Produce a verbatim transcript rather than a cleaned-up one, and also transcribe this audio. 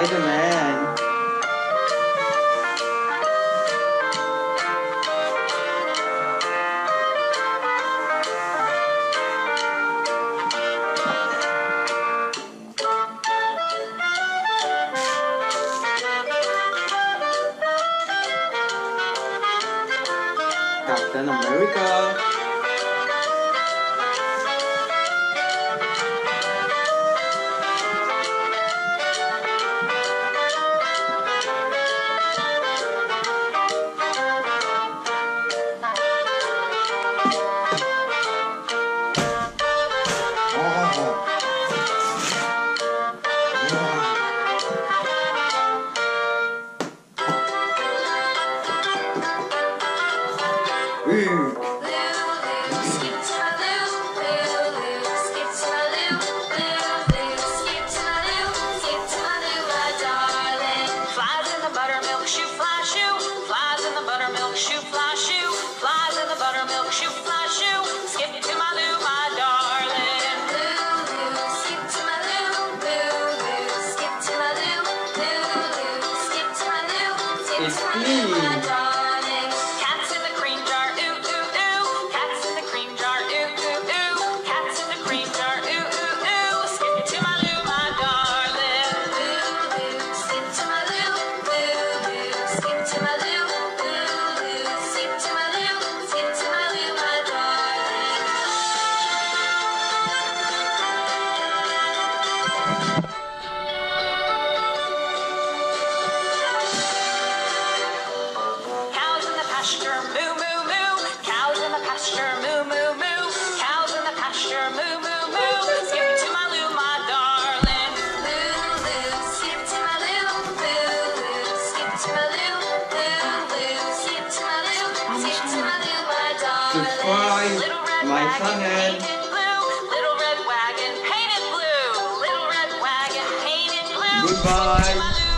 Spiderman. Captain America. Little red wagon painted blue. Little red wagon painted blue. Goodbye.